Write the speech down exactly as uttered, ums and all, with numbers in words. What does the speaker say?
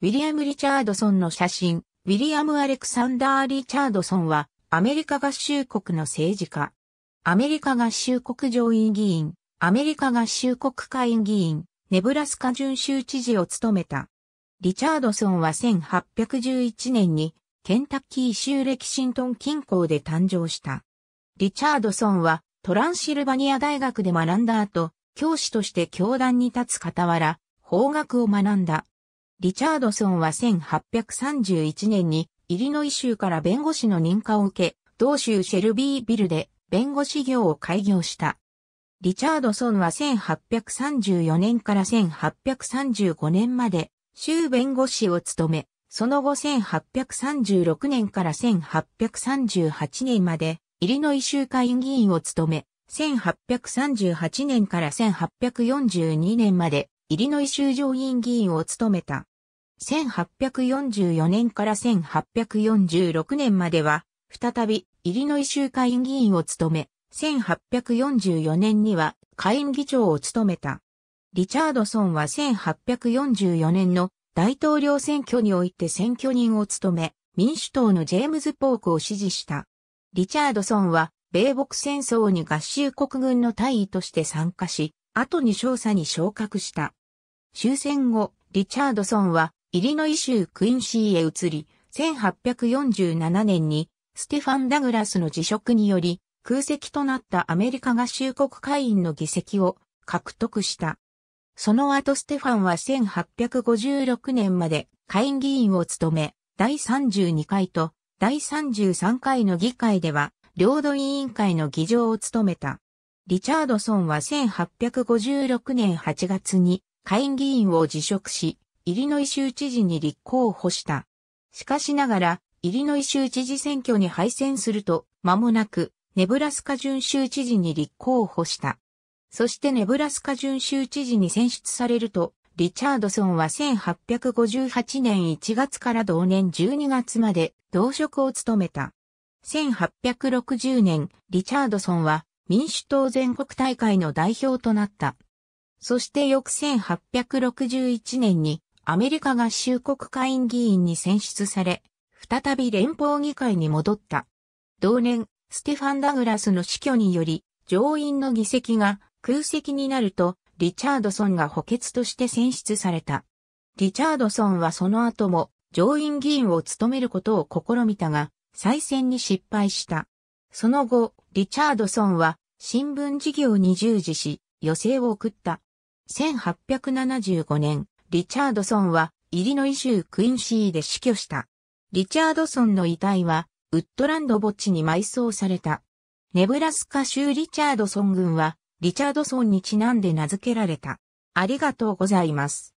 ウィリアム・リチャードソンの写真、ウィリアム・アレクサンダー・リチャードソンは、アメリカ合衆国の政治家。アメリカ合衆国上院議員、アメリカ合衆国下院議員、ネブラスカ準州知事を務めた。リチャードソンはせんはっぴゃくじゅういちねんに、ケンタッキー州レキシントン近郊で誕生した。リチャードソンは、トランシルバニア大学で学んだ後、教師として教壇に立つ傍ら、法学を学んだ。リチャードソンはせんはっぴゃくさんじゅういちねんにイリノイ州から弁護士の認可を受け、同州シェルビービルで弁護士業を開業した。リチャードソンはせんはっぴゃくさんじゅうよねんからせんはっぴゃくさんじゅうごねんまで州弁護士を務め、その後せんはっぴゃくさんじゅうろくねんからせんはっぴゃくさんじゅうはちねんまでイリノイ州下院議員を務め、せんはっぴゃくさんじゅうはちねんからせんはっぴゃくよんじゅうにねんまでイリノイ州上院議員を務めた。せんはっぴゃくよんじゅうよねんからせんはっぴゃくよんじゅうろくねんまでは、再び、イリノイ州下院議員を務め、せんはっぴゃくよんじゅうよねんには、下院議長を務めた。リチャードソンはせんはっぴゃくよんじゅうよねんの大統領選挙において選挙人を務め、民主党のジェームズ・ポークを支持した。リチャードソンは、米北戦争に合衆国軍の大尉として参加し、後に少佐に昇格した。終戦後、リチャードソンは、イリノイ州クインシーへ移り、せんはっぴゃくよんじゅうななねんに、ステファン・ダグラスの辞職により、空席となったアメリカ合衆国下院の議席を獲得した。その後ステファンはせんはっぴゃくごじゅうろくねんまで下院議員を務め、だいさんじゅうにかいとだいさんじゅうさんかいの議会では、領土委員会の議長を務めた。リチャードソンはせんはっぴゃくごじゅうろくねんはちがつに、下院議員を辞職し、イリノイ州知事に立候補した。しかしながら、イリノイ州知事選挙に敗戦すると、間もなく、ネブラスカ準州知事に立候補した。そしてネブラスカ準州知事に選出されると、リチャードソンはせんはっぴゃくごじゅうはちねんいちがつから同年じゅうにがつまで、同職を務めた。せんはっぴゃくろくじゅうねん、リチャードソンは、民主党全国大会の代表となった。そして翌せんはっぴゃくろくじゅういちねんにアメリカ合衆国下院議員に選出され、再び連邦議会に戻った。同年、ステファン・ダグラスの死去により、上院の議席が空席になると、リチャードソンが補欠として選出された。リチャードソンはその後も上院議員を務めることを試みたが、再選に失敗した。その後、リチャードソンは新聞事業に従事し、余生を送った。せんはっぴゃくななじゅうごねん、リチャードソンはイリノイ州クインシーで死去した。リチャードソンの遺体はウッドランド墓地に埋葬された。ネブラスカ州リチャードソン郡はリチャードソンにちなんで名付けられた。ありがとうございます。